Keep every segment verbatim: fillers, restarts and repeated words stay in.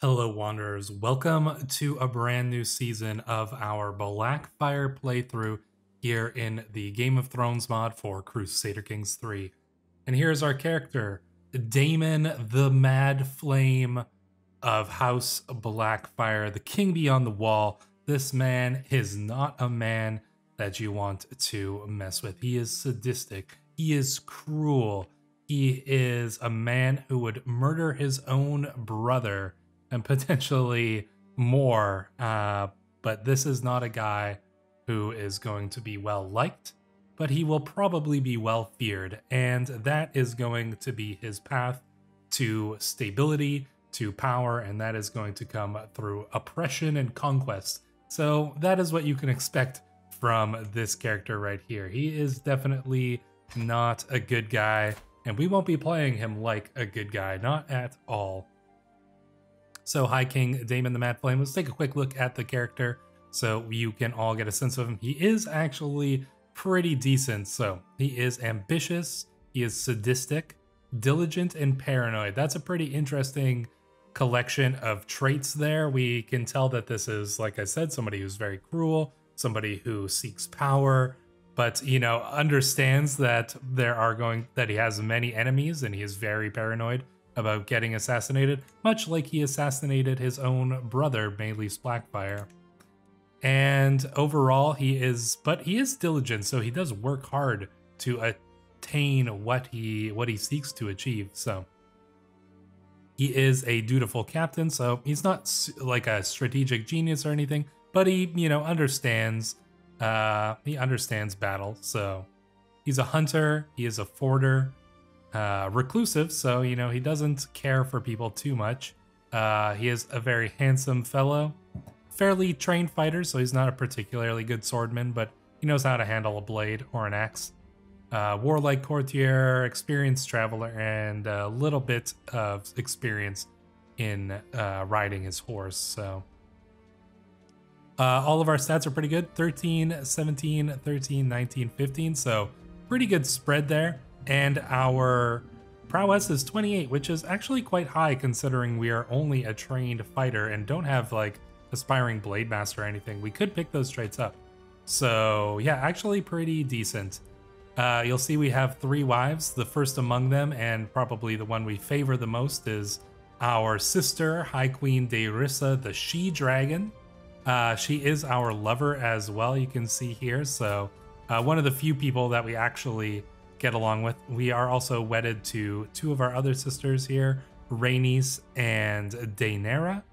Hello Wanderers, welcome to a brand new season of our Blackfyre playthrough here in the Game of Thrones mod for Crusader Kings three. And here's our character, Daemon the Mad Flame of House Blackfyre, the King beyond the Wall. This man is not a man that you want to mess with. He is sadistic, he is cruel, he is a man who would murder his own brother and potentially more, uh, but this is not a guy who is going to be well liked, but he will probably be well feared, and that is going to be his path to stability, to power, and that is going to come through oppression and conquest. So that is what you can expect from this character right here. He is definitely not a good guy, and we won't be playing him like a good guy, not at all. So High King Daemon the Mad Flame, let's take a quick look at the character so you can all get a sense of him. He is actually pretty decent. So he is ambitious, he is sadistic, diligent, and paranoid. That's a pretty interesting collection of traits there. We can tell that this is, like I said, somebody who's very cruel, somebody who seeks power, but, you know, understands that there are going, that he has many enemies and he is very paranoid about getting assassinated, much like he assassinated his own brother, Maelys Blackfyre. And overall, he is, but he is diligent, so he does work hard to attain what he what he seeks to achieve. So he is a dutiful captain, so he's not like a strategic genius or anything, but he, you know, understands, uh, he understands battle. So he's a hunter, he is a forger, Uh, reclusive, so, you know, he doesn't care for people too much. Uh, he is a very handsome fellow, fairly trained fighter, so he's not a particularly good swordman, but he knows how to handle a blade or an axe. Uh, warlike courtier, experienced traveler, and a little bit of experience in uh, riding his horse. So uh, all of our stats are pretty good, thirteen, seventeen, thirteen, nineteen, fifteen, so pretty good spread there. And our prowess is twenty-eight, which is actually quite high considering we are only a trained fighter and don't have like aspiring blade master or anything. We could pick those traits up. So yeah, actually pretty decent. Uh, you'll see we have three wives, the first among them, and probably the one we favor the most is our sister, High Queen Deirissa, the She-Dragon. Uh, she is our lover as well, you can see here. So uh, one of the few people that we actually get along with. We are also wedded to two of our other sisters here, Rhaenys and Daenera.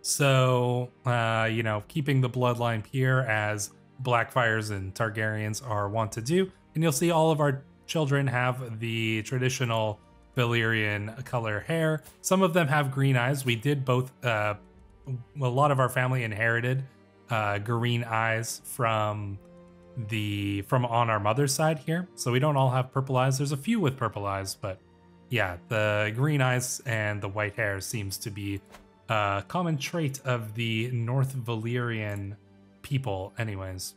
So, uh, you know, keeping the bloodline pure as Blackfyres and Targaryens are wont to do. And you'll see all of our children have the traditional Valyrian color hair. Some of them have green eyes. We did both, uh, a lot of our family inherited uh, green eyes from the from on our mother's side here, so we don't all have purple eyes. There's a few with purple eyes, but yeah, the green eyes and the white hair seems to be a common trait of the North Valyrian people anyways.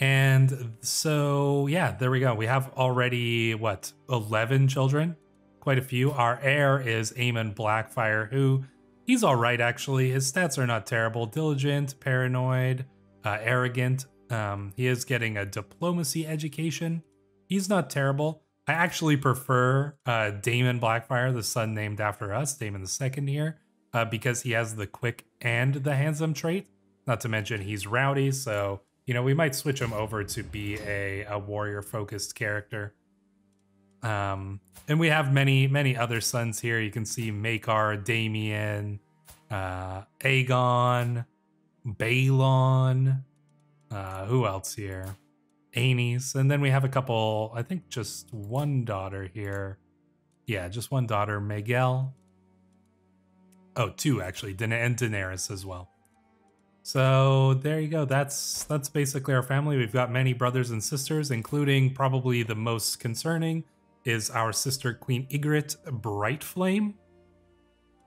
And so yeah, there we go. We have already, what, eleven children, quite a few. Our heir is Aemon Blackfyre, who he's all right actually. His stats are not terrible. Diligent, paranoid, Uh, arrogant. Um, he is getting a diplomacy education. He's not terrible. I actually prefer uh, Daemon Blackfyre, the son named after us, Daemon the Second here, uh, because he has the quick and the handsome trait. Not to mention he's rowdy, so, you know, we might switch him over to be a, a warrior-focused character. Um, and we have many, many other sons here. You can see Maekar, Damien, uh, Aegon, Baelon, uh, who else here? Aenys, and then we have a couple, I think just one daughter here. Yeah, just one daughter, Miguel. Oh, two actually, and Daenerys as well. So there you go, that's, that's basically our family. We've got many brothers and sisters, including probably the most concerning is our sister Queen Ygritte Brightflame.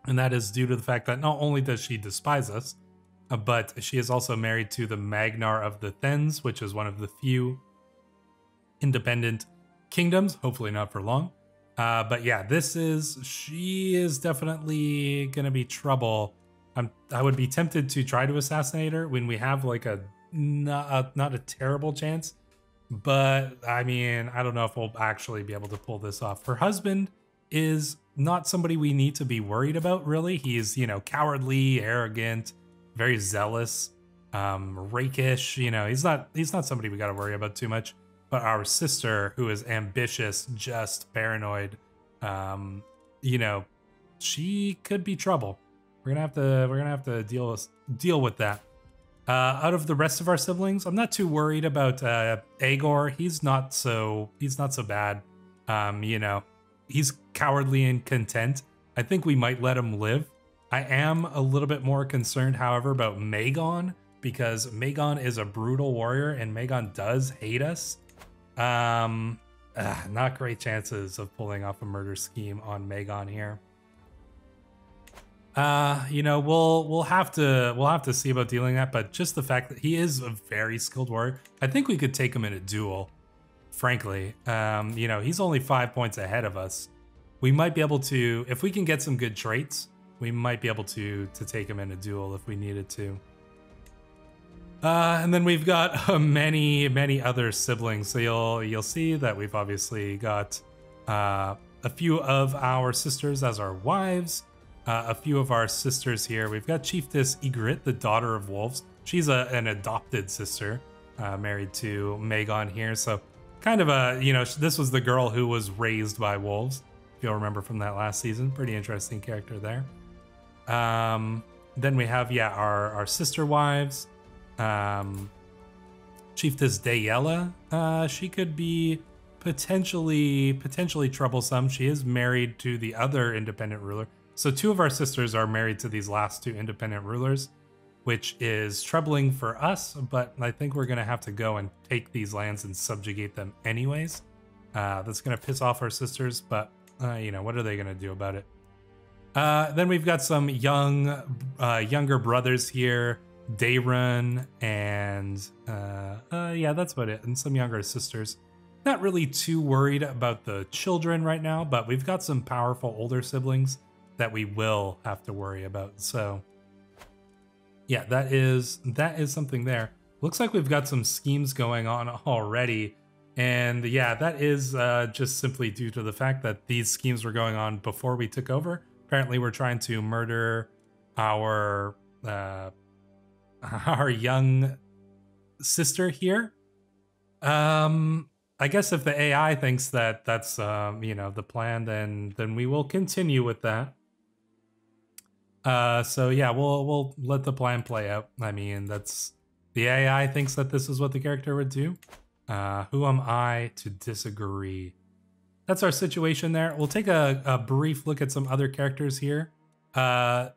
And that is due to the fact that not only does she despise us, but she is also married to the Magnar of the Thens, which is one of the few independent kingdoms, hopefully not for long, Uh, but yeah, this is, she is definitely going to be trouble. I'm, I would be tempted to try to assassinate her when we have like a not, a, not a terrible chance. But I mean, I don't know if we'll actually be able to pull this off. Her husband is not somebody we need to be worried about, really. He's, you know, cowardly, arrogant, very zealous, um, rakish. You know, he's not, he's not somebody we got to worry about too much. But our sister, who is ambitious, just paranoid, um, you know, she could be trouble. We're gonna have to, we're gonna have to deal with, deal with that. Uh, out of the rest of our siblings, I'm not too worried about uh, Agor. He's not so, he's not so bad. Um, you know, he's cowardly and content. I think we might let him live. I am a little bit more concerned, however, about Maegon, because Maegon is a brutal warrior and Maegon does hate us. Um, ugh, not great chances of pulling off a murder scheme on Maegon here. Uh, you know, we'll we'll have to we'll have to see about dealing that. But just the fact that he is a very skilled warrior, I think we could take him in a duel. Frankly, um, you know, he's only five points ahead of us. We might be able to, if we can get some good traits, we might be able to to take him in a duel if we needed to. Uh, and then we've got uh, many, many other siblings. So you'll you'll see that we've obviously got uh, a few of our sisters as our wives. Uh, a few of our sisters here. We've got Chieftess Ygritte, the daughter of wolves. She's a, an adopted sister, uh, married to Maegon here. So kind of a, you know, this was the girl who was raised by wolves, if you'll remember from that last season. Pretty interesting character there. Um, then we have, yeah, our, our sister wives. Um, Chiefess Dayella, uh, she could be potentially potentially troublesome. She is married to the other independent ruler. So two of our sisters are married to these last two independent rulers, which is troubling for us, but I think we're going to have to go and take these lands and subjugate them anyways. Uh, that's going to piss off our sisters, but uh, you know, what are they going to do about it? Uh, then we've got some young, uh, younger brothers here. Daeron and uh, uh, yeah, that's about it. And some younger sisters. Not really too worried about the children right now, but we've got some powerful older siblings that we will have to worry about. So yeah, that is that is something there. Looks like we've got some schemes going on already. And yeah, that is uh, just simply due to the fact that these schemes were going on before we took over. Apparently we're trying to murder our uh, our young sister here. Um, I guess if the A I thinks that that's, um, you know, the plan, then, then we will continue with that. Uh, so yeah, we'll, we'll let the plan play out. I mean, that's, the A I thinks that this is what the character would do. Uh, who am I to disagree? That's our situation there. We'll take a, a brief look at some other characters here. Uh,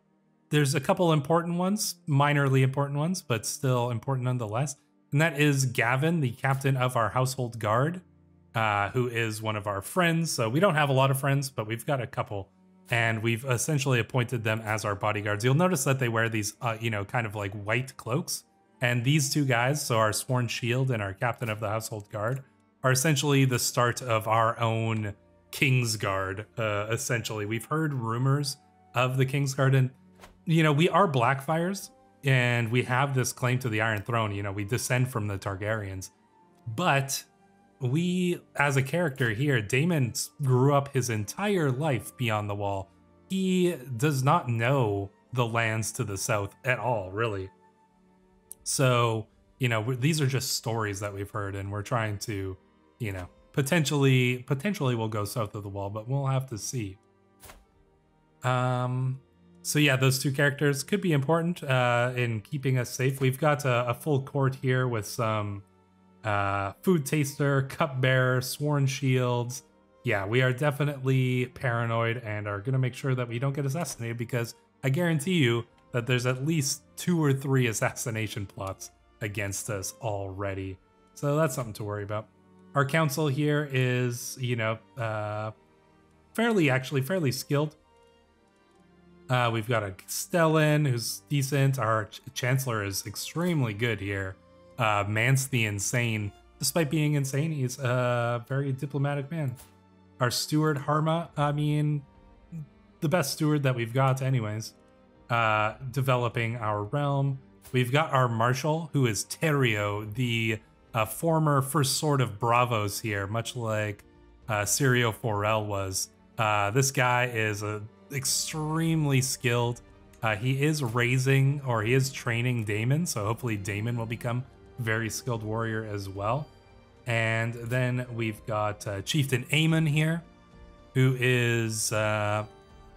There's a couple important ones, minorly important ones, but still important nonetheless. And that is Gavin, the captain of our household guard, uh, who is one of our friends. So we don't have a lot of friends, but we've got a couple. And we've essentially appointed them as our bodyguards. You'll notice that they wear these, uh, you know, kind of like white cloaks. And these two guys, so our sworn shield and our captain of the household guard, are essentially the start of our own Kingsguard, uh, essentially. We've heard rumors of the Kingsguard, and you know, we are Blackfyres, and we have this claim to the Iron Throne. You know, we descend from the Targaryens. But we, as a character here, Daemon grew up his entire life beyond the wall. He does not know the lands to the south at all, really. So, you know, these are just stories that we've heard, and we're trying to, you know, potentially, potentially we'll go south of the wall, but we'll have to see. Um... So yeah, those two characters could be important uh, in keeping us safe. We've got a, a full court here with some uh, food taster, cupbearer, sworn shields. Yeah, we are definitely paranoid and are gonna make sure that we don't get assassinated, because I guarantee you that there's at least two or three assassination plots against us already. So that's something to worry about. Our council here is, you know, uh, fairly actually fairly skilled. Uh, we've got a Stellan who's decent. Our ch Chancellor is extremely good here. Uh, Mance the Insane. Despite being insane, he's a very diplomatic man. Our steward, Harma, I mean, the best steward that we've got anyways, uh, developing our realm. We've got our marshal, who is Terrio, the uh, former First Sword of Braavos here, much like uh, Sirio Forel was. Uh, this guy is uh, extremely skilled. Uh, he is raising, or he is training Daemon, so hopefully Daemon will become very skilled warrior as well. And then we've got uh, Chieftain Aemon here, who is uh,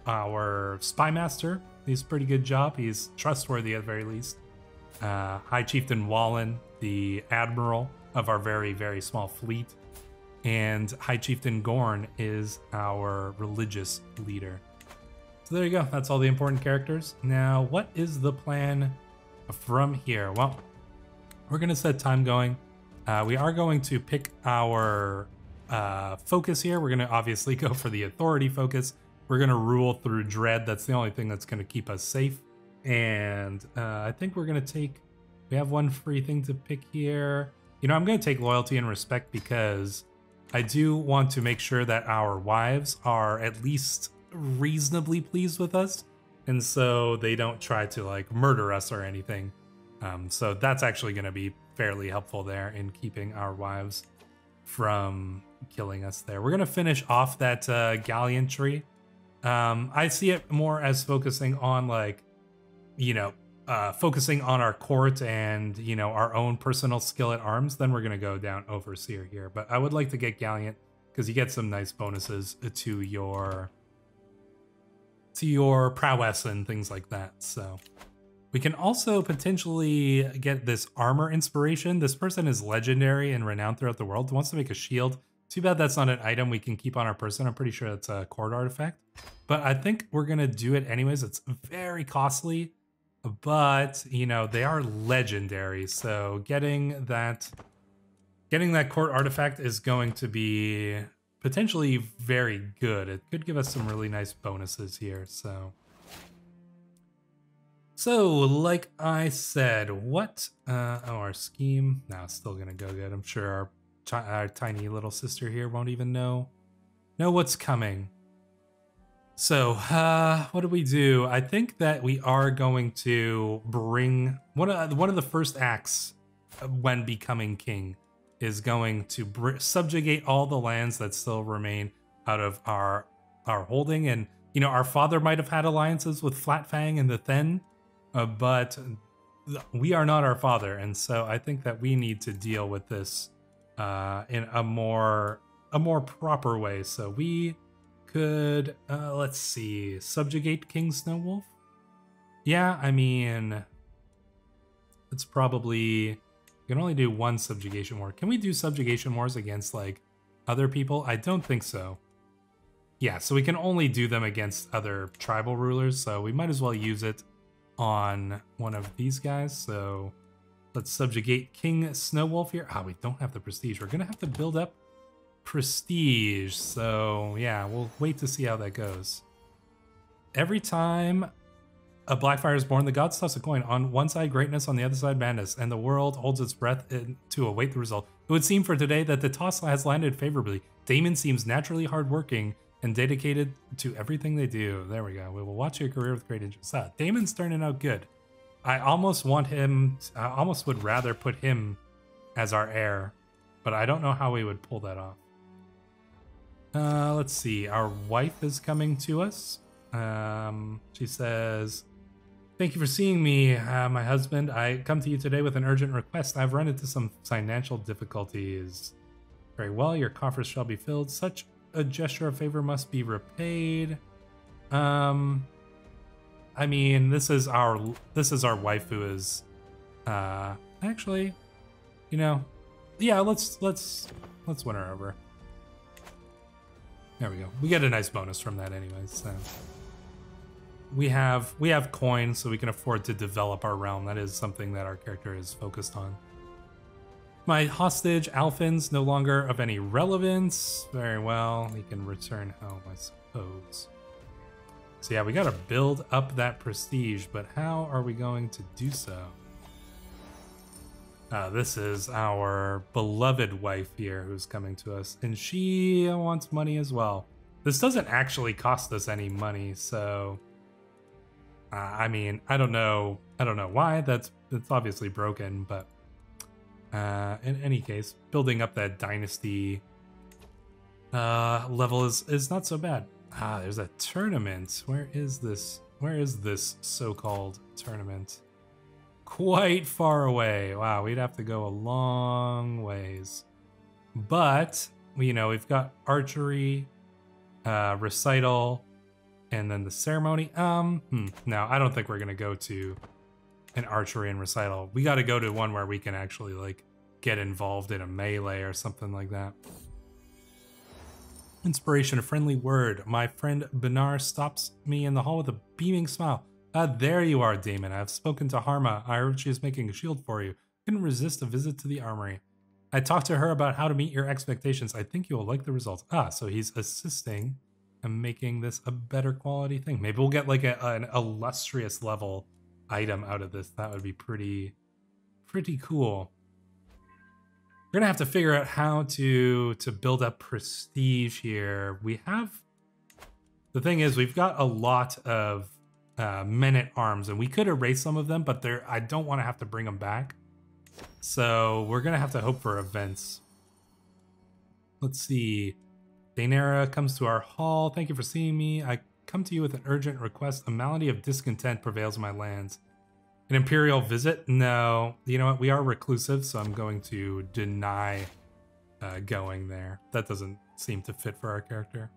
our spymaster. He's a pretty good job. He's trustworthy at the very least. Uh, High Chieftain Wallen, the admiral of our very, very small fleet. And High Chieftain Gorn is our religious leader. So there you go. That's all the important characters. Now, what is the plan from here? Well, we're going to set time going. Uh, we are going to pick our uh, focus here. We're going to obviously go for the authority focus. We're going to rule through dread. That's the only thing that's going to keep us safe. And uh, I think we're going to take... We have one free thing to pick here. You know, I'm going to take loyalty and respect because I do want to make sure that our wives are at least reasonably pleased with us. And so they don't try to, like, murder us or anything. Um, so that's actually going to be fairly helpful there in keeping our wives from killing us there. We're going to finish off that uh, gallantry. Um, I see it more as focusing on, like, you know, uh, focusing on our court and, you know, our own personal skill at arms. Then we're going to go down overseer here. But I would like to get gallant because you get some nice bonuses to your, to your prowess and things like that. So... We can also potentially get this armor inspiration. This person is legendary and renowned throughout the world. Wants to make a shield. Too bad that's not an item we can keep on our person. I'm pretty sure that's a court artifact. But I think we're going to do it anyways. It's very costly. But, you know, they are legendary. So getting that, getting that court artifact is going to be potentially very good. It could give us some really nice bonuses here. So... So, like I said, what, uh, oh, our scheme, no, it's still gonna go good. I'm sure our, our tiny little sister here won't even know, know what's coming. So, uh, what do we do? I think that we are going to bring, one of, one of the first acts when becoming king is going to br subjugate all the lands that still remain out of our, our holding. And, you know, our father might have had alliances with Flatfang and the Thin, Uh, but we are not our father, and so I think that we need to deal with this uh, in a more a more proper way. So we could, uh, let's see, subjugate King Snowwolf? Yeah, I mean, it's probably, you can only do one subjugation war. Can we do subjugation wars against, like, other people? I don't think so. Yeah, so we can only do them against other tribal rulers, so we might as well use it on one of these guys. So let's subjugate King Snowwolf here. Ah, oh, we don't have the prestige. We're gonna have to build up prestige. So yeah, we'll wait to see how that goes. Every time a Blackfyre is born, the gods toss a coin. On one side, greatness; on the other side, madness. And the world holds its breath in to await the result. It would seem for today that the toss has landed favorably. Daemon seems naturally hardworking and dedicated to everything they do. There we go. We will watch your career with great interest. Ah, Daemon's turning out good. I almost want him... I almost would rather put him as our heir, but I don't know how we would pull that off. Uh, let's see. Our wife is coming to us. Um, she says, "Thank you for seeing me, uh, my husband. I come to you today with an urgent request. I've run into some financial difficulties." Very well. Your coffers shall be filled. Such a gesture of favor must be repaid. Um, I mean, this is our this is our wife who is, uh, actually, you know, yeah. Let's let's let's win her over. There we go. We get a nice bonus from that, anyways. So we have we have coins, so we can afford to develop our realm. That is something that our character is focused on. My hostage, Alfin's, no longer of any relevance. Very well. He can return home, I suppose. So yeah, we got to build up that prestige, but how are we going to do so? Uh, this is our beloved wife here who's coming to us, and she wants money as well. This doesn't actually cost us any money, so uh, I mean, I don't know, I don't know why. That's it's obviously broken, but uh, in any case, building up that dynasty uh, level is is not so bad. Ah, there's a tournament. Where is this? Where is this so-called tournament? Quite far away. Wow, we'd have to go a long ways. But, you know, we've got archery, uh, recital, and then the ceremony. Um, hmm, no, I don't think we're going to go to an archery and recital. We got to go to one where we can actually, like, get involved in a melee or something like that. Inspiration, a friendly word. My friend Benar stops me in the hall with a beaming smile. Ah, there you are, Daemon. I have spoken to Harma. I heard she is making a shield for you. Couldn't resist a visit to the armory. I talked to her about how to meet your expectations. I think you will like the results. Ah, so he's assisting and making this a better quality thing. Maybe we'll get like a, an illustrious level item out of this. That would be pretty, pretty cool. We're gonna have to figure out how to to build up prestige here. We have, the thing is, we've got a lot of Uh, men at arms, and we could erase some of them, but they're I don't want to have to bring them back, so we're gonna have to hope for events. Let's see. Daenera comes to our hall. Thank you for seeing me. I come to you with an urgent request. A malady of discontent prevails in my lands. An imperial visit? No. You know what? We are reclusive, so I'm going to deny uh, going there. That doesn't seem to fit for our character.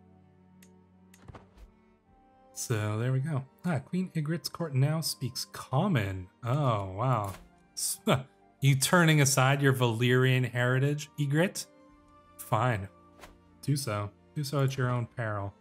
So there we go. Ah, Queen Ygritte's court now speaks common. Oh, wow. You turning aside your Valyrian heritage, Ygritte? Fine. Do so. Do so at your own peril.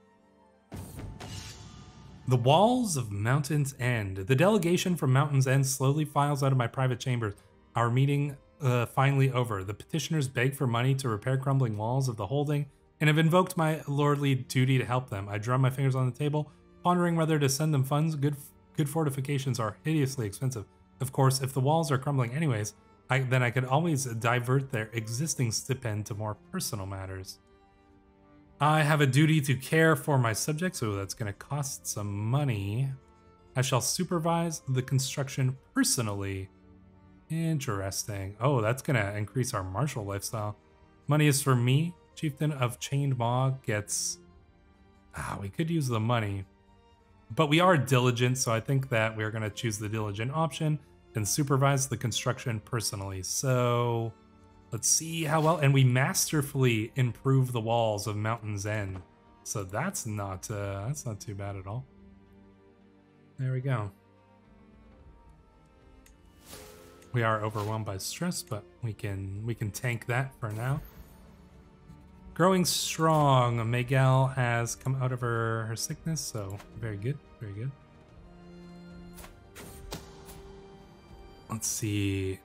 The walls of Mountain's End. The delegation from Mountain's End slowly files out of my private chambers. Our meeting uh, finally over. The petitioners beg for money to repair crumbling walls of the holding and have invoked my lordly duty to help them. I drum my fingers on the table, pondering whether to send them funds. Good good fortifications are hideously expensive. Of course, if the walls are crumbling anyways, I, then I could always divert their existing stipend to more personal matters. I have a duty to care for my subjects, so that's going to cost some money. I shall supervise the construction personally. Interesting. Oh, that's going to increase our martial lifestyle. Money is for me. Chieftain of Chained Maw gets... Ah, we could use the money. But we are diligent, so I think that we're going to choose the diligent option and supervise the construction personally. So let's see how well... And we masterfully improve the walls of Mountain's End. So that's not uh, that's not too bad at all. There we go. We are overwhelmed by stress, but we can, we can tank that for now. Growing strong. Miguel has come out of her, her sickness, so very good, very good. Let's see.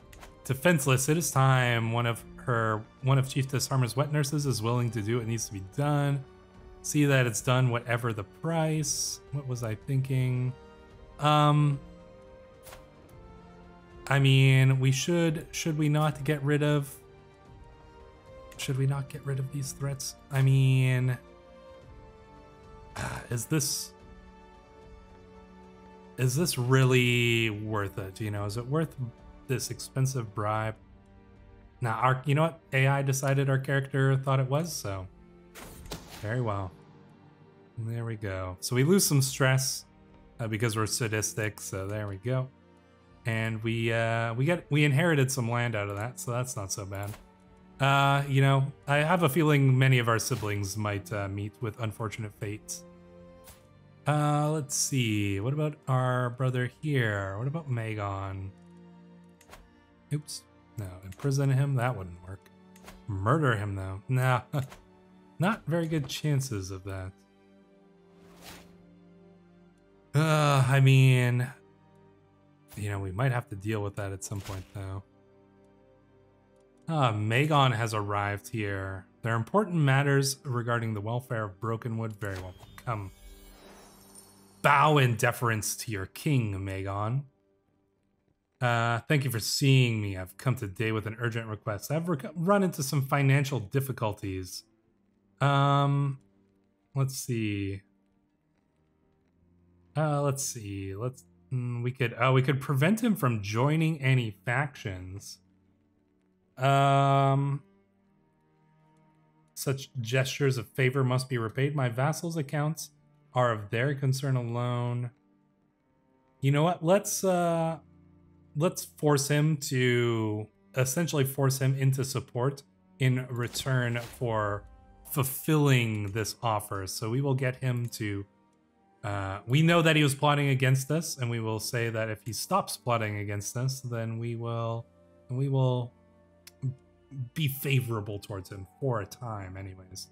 Defenseless, it is time. One of her, one of Chieftess Harma's wet nurses is willing to do what needs to be done. See that it's done, whatever the price. What was I thinking? Um, I mean, we should, should we not get rid of Should we not get rid of these threats? I mean, uh, is this is this really worth it? You know, is it worth this expensive bribe? Now, our you know what? A I decided our character thought it was, so very well. There we go. So we lose some stress uh, because we're sadistic. So there we go, and we uh, we got we inherited some land out of that, so that's not so bad. Uh, you know, I have a feeling many of our siblings might uh, meet with unfortunate fate. Uh, let's see. What about our brother here? What about Maegon? Oops. No, imprison him? That wouldn't work. Murder him, though. Nah. Not very good chances of that. Uh, I mean... You know, we might have to deal with that at some point, though. Ah, Maegon has arrived here. There are important matters regarding the welfare of Brokenwood. Very well, come. Bow in deference to your king, Maegon. Uh, thank you for seeing me. I've come today with an urgent request. I've run into some financial difficulties. Um, let's see. Uh, let's see. Let's mm, we could uh, we could prevent him from joining any factions. Um, such gestures of favor must be repaid. My vassals' accounts are of their concern alone. You know what? Let's uh. Let's force him to essentially force him into support in return for fulfilling this offer. So we will get him to, uh, we know that he was plotting against us, and we will say that if he stops plotting against us, then we will, we will be favorable towards him for a time anyways.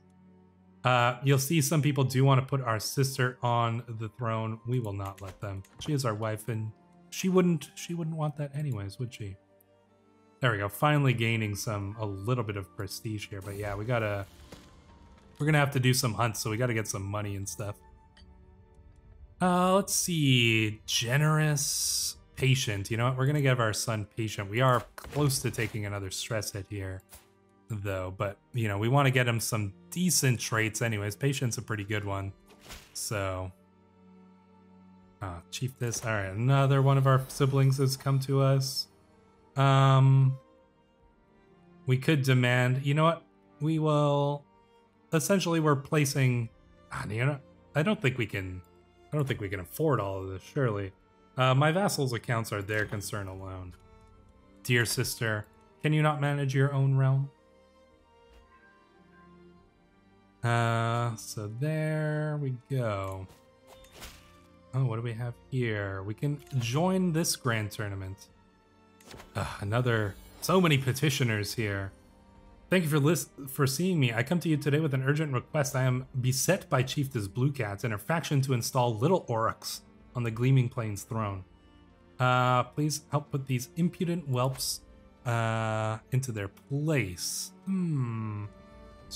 Uh, you'll see some people do want to put our sister on the throne. We will not let them. She is our wife, and She wouldn't she wouldn't want that anyways, would she? There we go. Finally gaining some a little bit of prestige here. But yeah, we gotta we're gonna have to do some hunts, so we gotta get some money and stuff. Uh let's see. Generous, patient. You know what? We're gonna give our son patient. We are close to taking another stress hit here, though, but you know, we wanna get him some decent traits anyways. Patient's a pretty good one. So Ah, Chiefess. All right, another one of our siblings has come to us. Um, we could demand. You know what? We will. Essentially, we're placing. Ah, you know, I don't think we can. I don't think we can afford all of this. Surely, uh, my vassals' accounts are their concern alone. Dear sister, can you not manage your own realm? Uh, so there we go. Oh, what do we have here? We can join this grand tournament. Ugh, another, so many petitioners here. Thank you for list for seeing me. I come to you today with an urgent request. I am beset by Chieftess Blue Cats and her faction to install little Oryx on the Gleaming Plains throne. Uh, please help put these impudent whelps uh, into their place. Hmm.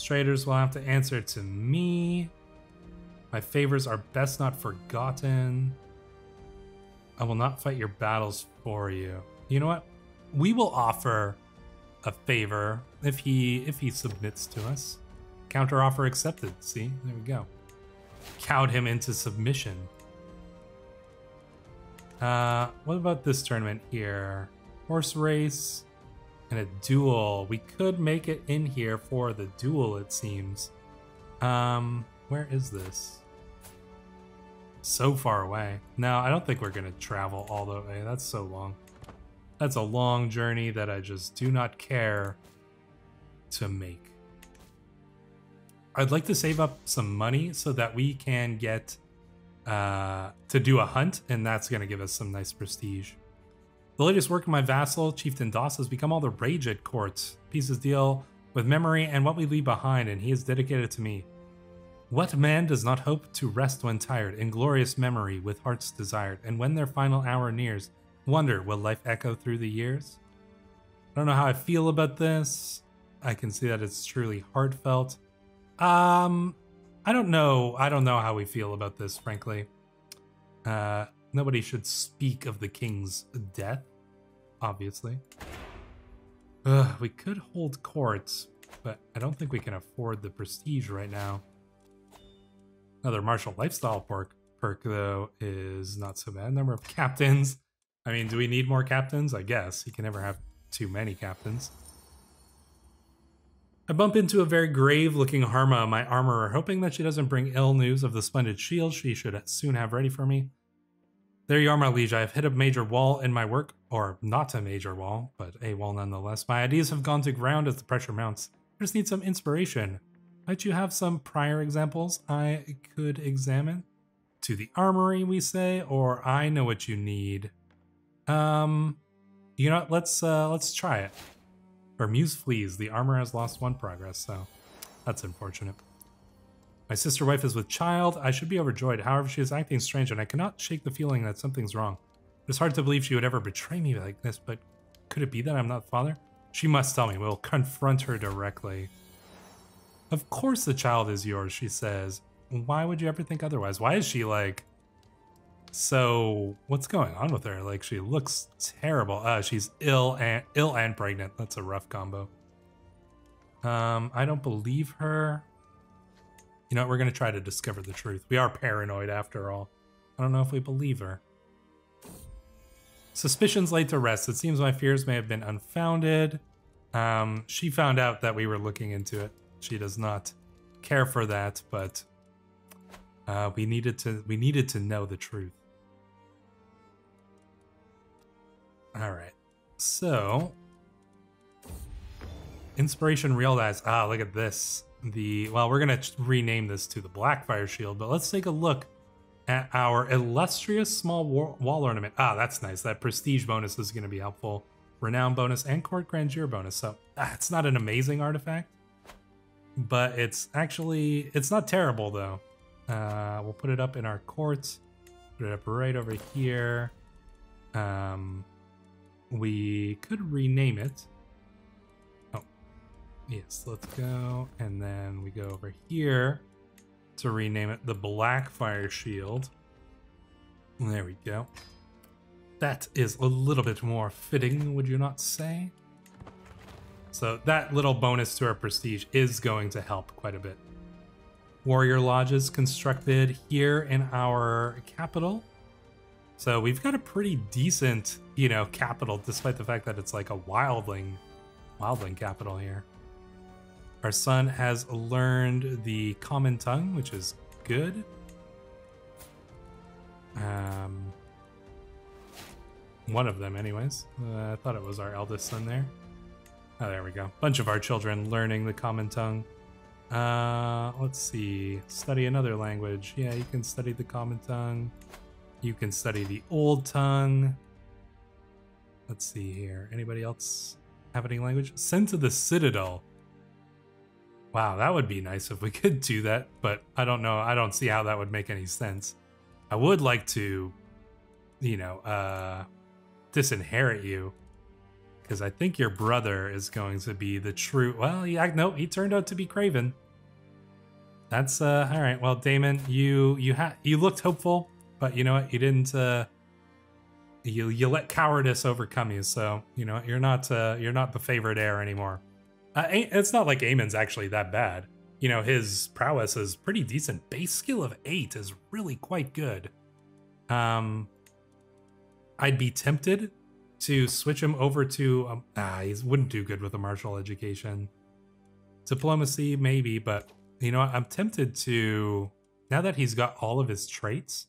Traitors will have to answer to me. My favors are best not forgotten. I will not fight your battles for you. You know what? We will offer a favor if he if he submits to us. Counter offer accepted. See? There we go. Cowed him into submission. Uh, what about this tournament here? Horse race and a duel. We could make it in here for the duel, it seems. Um, where is this? So far away. No, I don't think we're gonna travel all the way. That's so long. That's a long journey that I just do not care to make. I'd like to save up some money so that we can get uh, to do a hunt, and that's gonna give us some nice prestige. The latest work of my vassal, Chieftain Doss, has become all the rage at court. Pieces deal with memory and what we leave behind, and he is dedicated to me. What man does not hope to rest when tired, in glorious memory with hearts desired, and when their final hour nears, wonder will life echo through the years? I don't know how I feel about this. I can see that it's truly heartfelt. Um, I don't know. I don't know how we feel about this, frankly. Uh, nobody should speak of the king's death, obviously. Ugh, we could hold courts, but I don't think we can afford the prestige right now. Another martial lifestyle perk, perk, though, is not so bad. Number of captains. I mean, do we need more captains? I guess. You can never have too many captains. I bump into a very grave-looking Harma, my armorer, hoping that she doesn't bring ill news of the splendid shield she should soon have ready for me. There you are, my liege. I have hit a major wall in my work, or not a major wall, but a wall nonetheless. My ideas have gone to ground as the pressure mounts. I just need some inspiration. Might you have some prior examples I could examine? To the armory, we say, or I know what you need. Um, you know, let's uh, let's try it. Or Muse flees. The armor has lost one progress, so that's unfortunate. My sister wife is with child. I should be overjoyed. However, she is acting strange, and I cannot shake the feeling that something's wrong. It's hard to believe she would ever betray me like this, but could it be that I'm not the father? She must tell me. We'll confront her directly. Of course the child is yours, she says. Why would you ever think otherwise? Why is she like So what's going on with her? Like, she looks terrible. Uh, she's ill and ill and pregnant. That's a rough combo. Um, I don't believe her. You know what? We're gonna try to discover the truth. We are paranoid after all. I don't know if we believe her. Suspicions laid to rest. It seems my fears may have been unfounded. Um, she found out that we were looking into it. She does not care for that, but uh, we needed to. We needed to know the truth. All right. So, inspiration realized. Ah, look at this. The well, we're gonna rename this to the Blackfyre Shield, but let's take a look at our illustrious small wall ornament. Ah, that's nice. That prestige bonus is gonna be helpful. Renown bonus and court grandeur bonus. So ah, it's not an amazing artifact, but it's actually, it's not terrible though. Uh, we'll put it up in our court, put it up right over here. Um, we could rename it. Oh, yes, let's go. And then we go over here to rename it the Blackfyre Shield. There we go. That is a little bit more fitting, would you not say? So that little bonus to our prestige is going to help quite a bit. Warrior lodges constructed here in our capital. So we've got a pretty decent, you know, capital, despite the fact that it's like a wildling, wildling capital here. Our son has learned the common tongue, which is good. Um... One of them, anyways. Uh, I thought it was our eldest son there. Oh, there we go. Bunch of our children learning the common tongue. Uh, let's see. Study another language. Yeah, you can study the common tongue. You can study the old tongue. Let's see here. Anybody else have any language? Send to the Citadel. Wow, that would be nice if we could do that, but I don't know. I don't see how that would make any sense. I would like to, you know, uh... disinherit you, because I think your brother is going to be the true. Well, yeah, no, he turned out to be Craven. That's uh, all right. Well, Damon, you you ha you looked hopeful, but you know what? You didn't. Uh, you you let cowardice overcome you, so you know you're not uh, you're not the favorite heir anymore. Uh, it's not like Aemon's actually that bad. You know, his prowess is pretty decent. Base skill of eight is really quite good. Um. I'd be tempted to switch him over to, um, ah, he wouldn't do good with a martial education. Diplomacy, maybe, but you know what? I'm tempted to, now that he's got all of his traits,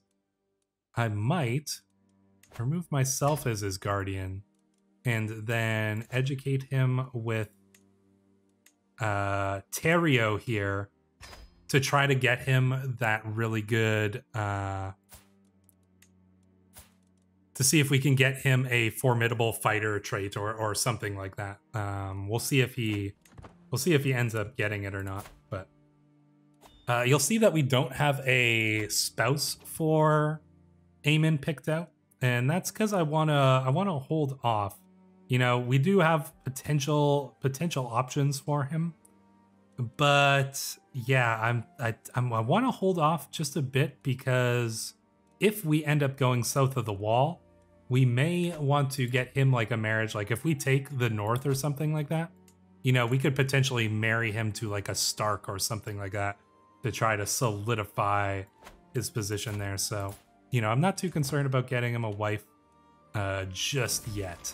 I might remove myself as his guardian and then educate him with uh, Terrio here to try to get him that really good, uh, to see if we can get him a formidable fighter trait or or something like that. Um, we'll see if he we'll see if he ends up getting it or not. But uh, you'll see that we don't have a spouse for Aemon picked out, and that's because I wanna I wanna hold off. You know, we do have potential potential options for him, but yeah, I'm I I'm, I want to hold off just a bit because if we end up going south of the wall, we may want to get him like a marriage. Like if we take the north or something like that, you know, we could potentially marry him to like a Stark or something like that to try to solidify his position there. So, you know, I'm not too concerned about getting him a wife uh, just yet.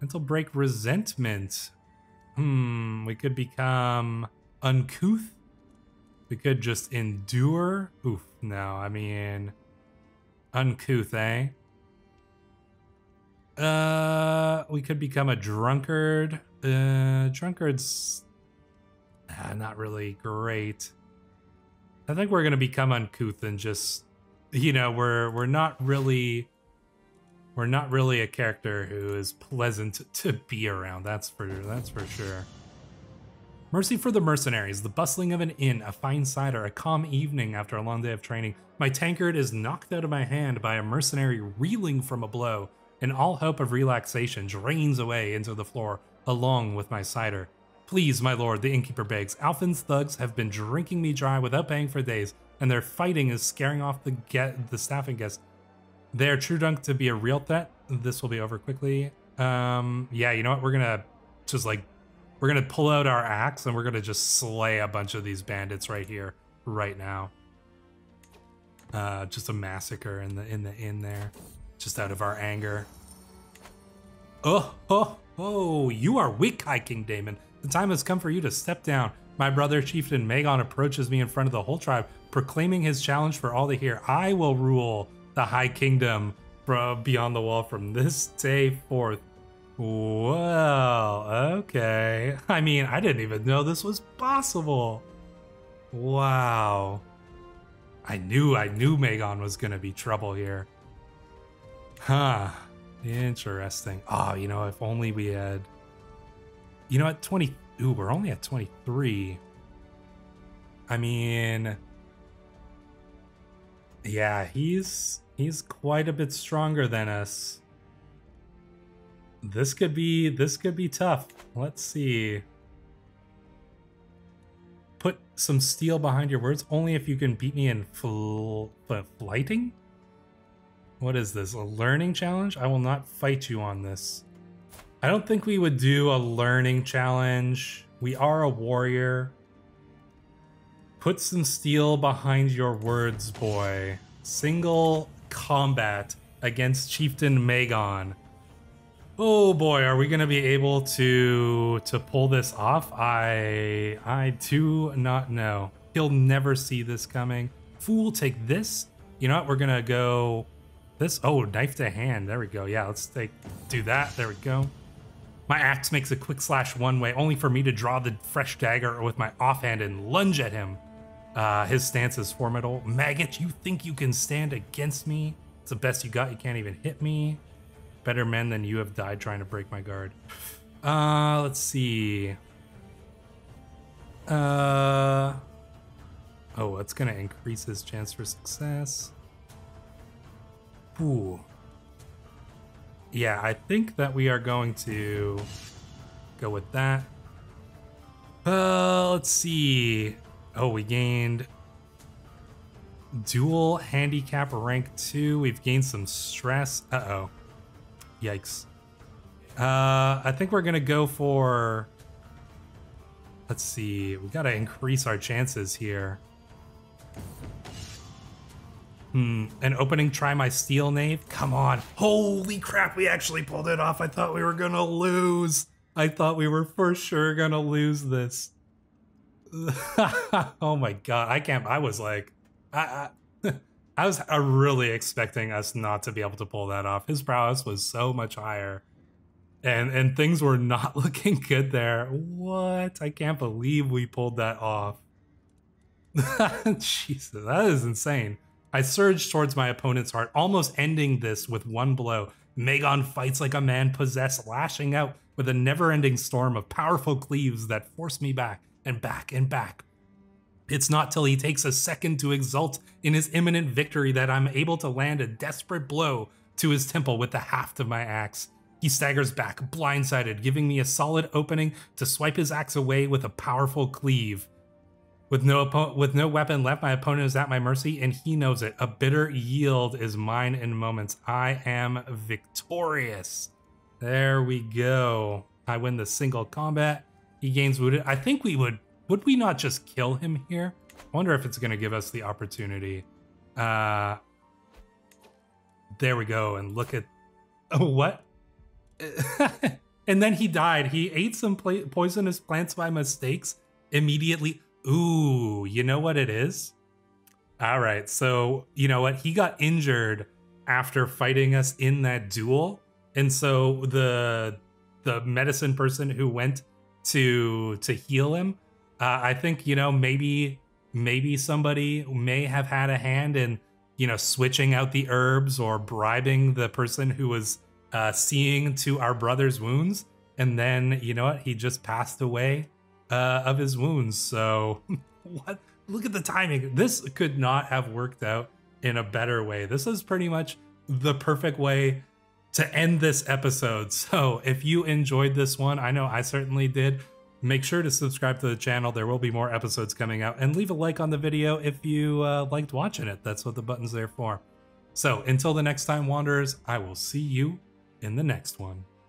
Mental break resentment. Hmm, we could become uncouth. We could just endure. Oof, no, I mean, uncouth, eh? Uh, we could become a drunkard. Uh, drunkard's ah, not really great. I think we're gonna become uncouth and just, you know, we're we're not really, we're not really a character who is pleasant to be around. That's for that's for sure. Mercy for the mercenaries, the bustling of an inn, a fine cider, a calm evening after a long day of training. My tankard is knocked out of my hand by a mercenary reeling from a blow, and all hope of relaxation drains away into the floor along with my cider. Please, my lord, the innkeeper begs. Alfin's thugs have been drinking me dry without paying for days, and their fighting is scaring off the get the staffing guests. They are true drunk to be a real threat. This will be over quickly. Um, yeah, you know what? We're gonna just like we're gonna pull out our axe and we're gonna just slay a bunch of these bandits right here, right now. Uh, just a massacre in the in the inn there, just out of our anger. Oh, oh, oh! You are weak, High King Daemon. The time has come for you to step down. My brother chieftain Maegon approaches me in front of the whole tribe, proclaiming his challenge for all to hear. I will rule the High Kingdom from beyond the wall from this day forth. Well, okay. I mean, I didn't even know this was possible. Wow. I knew, I knew Maegon was gonna be trouble here. Huh. Interesting. Oh, you know, if only we had... You know what, twenty... Ooh, we're only at twenty-three. I mean... Yeah, he's... He's quite a bit stronger than us. This could be... This could be tough. Let's see. Put some steel behind your words, only if you can beat me in fl flighting? What is this, a learning challenge? I will not fight you on this. I don't think we would do a learning challenge. We are a warrior. Put some steel behind your words, boy. Single combat against Chieftain Maegon. Oh boy, are we gonna be able to to pull this off? I I do not know. He'll never see this coming. Fool, take this. You know what? We're gonna go this. Oh, knife to hand. There we go. Yeah, let's take do that. There we go. My axe makes a quick slash one way, only for me to draw the fresh dagger with my offhand and lunge at him. Uh, his stance is formidable. Maggot, you think you can stand against me? It's the best you got. You can't even hit me. Better men than you have died trying to break my guard. Uh, let's see. Uh, oh, it's gonna increase his chance for success. Ooh. Yeah, I think that we are going to go with that. Uh, let's see. Oh, we gained dual handicap rank two. We've gained some stress. Uh-oh. Yikes. Uh, I think we're gonna go for, let's see, we gotta increase our chances here. Hmm, an opening, try my steel knave? Come on. Holy crap, we actually pulled it off. I thought we were gonna lose. I thought we were for sure gonna lose this. Oh my god, I can't, I was like, I, I I was uh, really expecting us not to be able to pull that off. His prowess was so much higher, and and things were not looking good there. What? I can't believe we pulled that off. Jesus, that is insane. I surged towards my opponent's heart, almost ending this with one blow. Maegon fights like a man possessed, lashing out with a never-ending storm of powerful cleaves that force me back and back and back. It's not till he takes a second to exult in his imminent victory that I'm able to land a desperate blow to his temple with the haft of my axe. He staggers back, blindsided, giving me a solid opening to swipe his axe away with a powerful cleave. With no, with no weapon left, my opponent is at my mercy, and he knows it. A bitter yield is mine in moments. I am victorious. There we go. I win the single combat. He gains wounded. I think we would... Would we not just kill him here? I wonder if it's going to give us the opportunity. Uh, there we go. And look at... Oh, what? And then he died. He ate some pla poisonous plants by mistakes. Immediately. Ooh, you know what it is? All right. So, you know what? He got injured after fighting us in that duel. And so the, the medicine person who went to, to heal him, Uh, I think, you know, maybe maybe somebody may have had a hand in, you know, switching out the herbs or bribing the person who was uh, seeing to our brother's wounds. And then, you know what? He just passed away uh, of his wounds. So what? Look at the timing. This could not have worked out in a better way. This is pretty much the perfect way to end this episode. So if you enjoyed this one, I know I certainly did. Make sure to subscribe to the channel. There will be more episodes coming out, and leave a like on the video if you uh, liked watching it. That's what the button's there for. So until the next time, Wanderers, I will see you in the next one.